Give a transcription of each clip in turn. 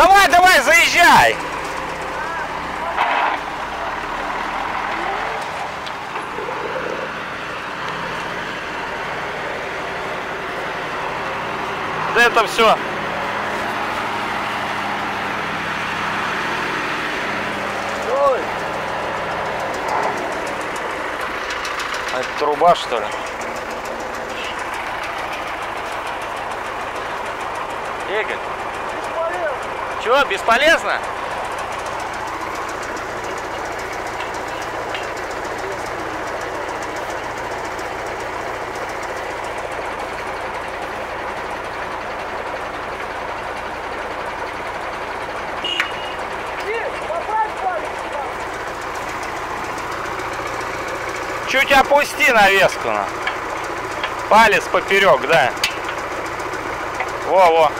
Давай, давай, заезжай! Да это все. Это труба, что ли? Игорь. Чего, бесполезно? Чуть опусти навеску. Палец поперек, да. Во-во.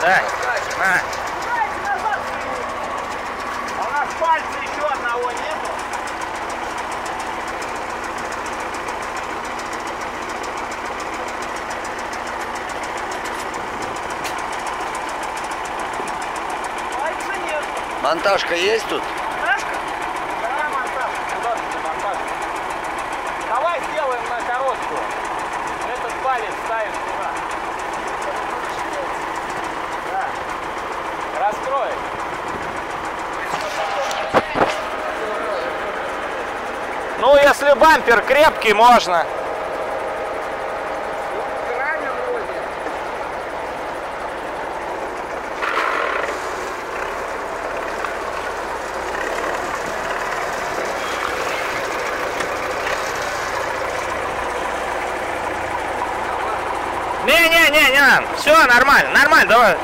Да, на. А у нас пальца еще одного нету. Пальца нет. Монтажка есть тут? Монтажка? Да, монтажка. Куда ты монтажка? Давай сделаем на короткую. Этот палец ставим сюда. Раскрой. Ну, если бампер крепкий, можно. Не-не-не-не, все нормально, нормально, давай.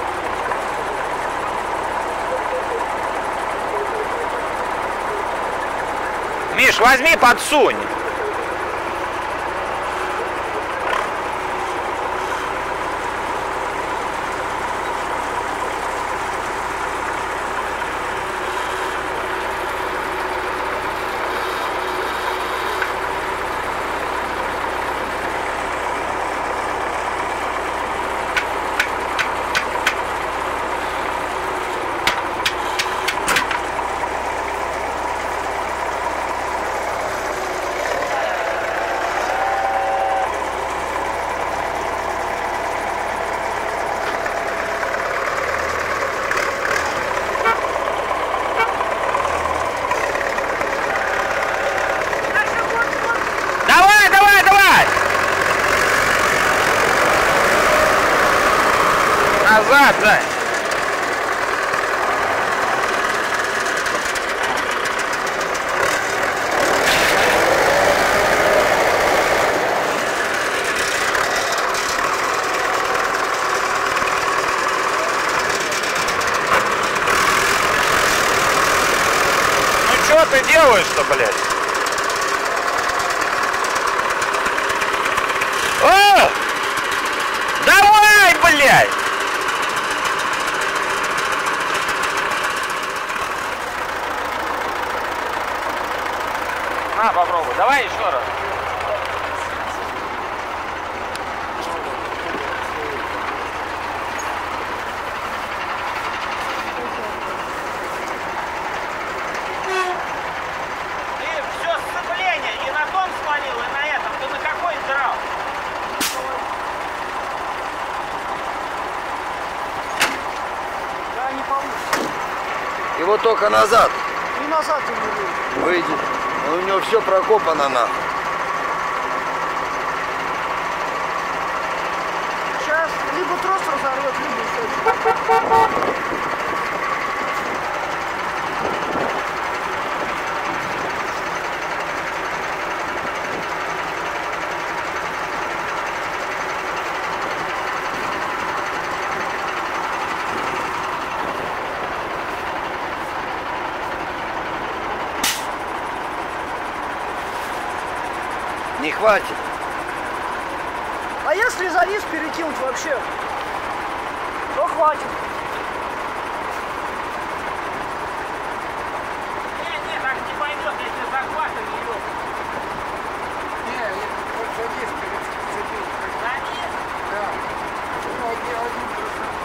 Миш, возьми, подсунь. Назад, да. Ну что ты делаешь-то, блядь? О! Давай, блядь! На, попробуй. Давай еще раз. И Его только назад. И назад ему выйдет. Выйдет. Но у него все прокопано нахуй. Сейчас либо трос разорвет, либо все. Не хватит. А если завис перекинуть вообще, то хватит. Не, так не пойдет, если захватывай его. Не, вот завис перекинул. Завис? Да. Ну, один просто туда.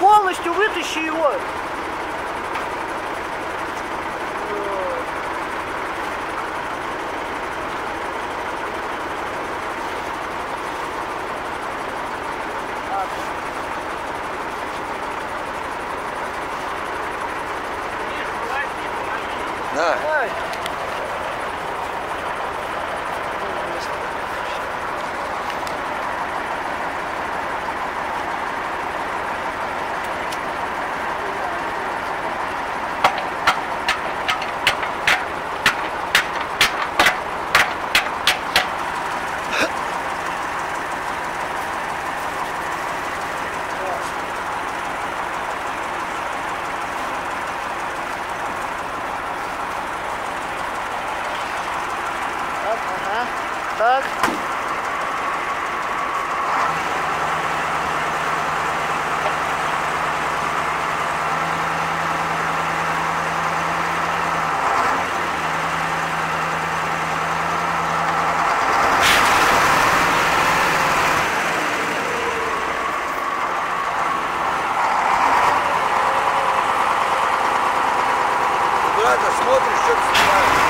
Полностью вытащи его. Да. Так. Куда-то смотришь, что-то снимаешь.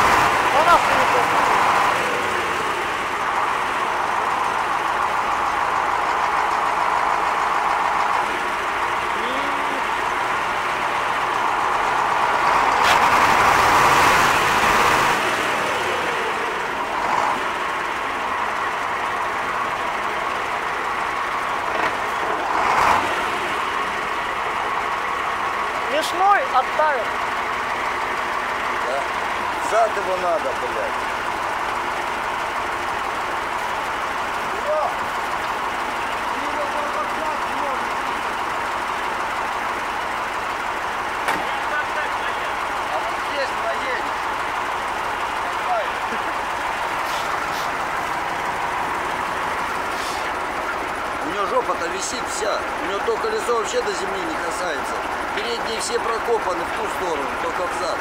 Мясной оттаял. Да. Зад его надо, блядь. Жопа-то висит вся, у него то колесо вообще до земли не касается. Передние все прокопаны в ту сторону, только взад.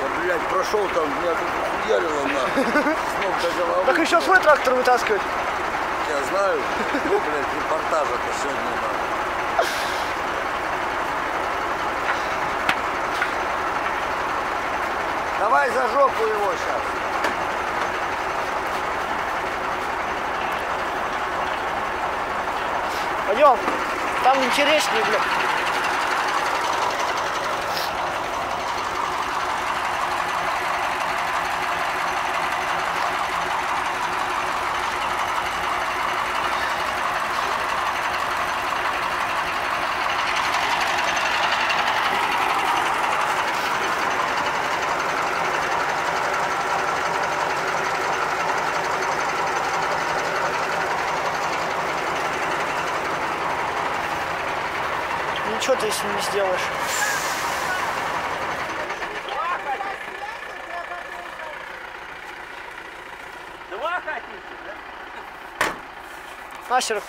Да, блядь, прошел там, меня тут уярило нахуй, с ног до головы. Так еще свой трактор вытаскивать? Я знаю, ну, блядь, репортажа-то сегодня надо. Давай за жопу его сейчас. Пойдем, там интереснее, блядь. Ничего ты с ним не сделаешь. Два хотите, да? Нахер.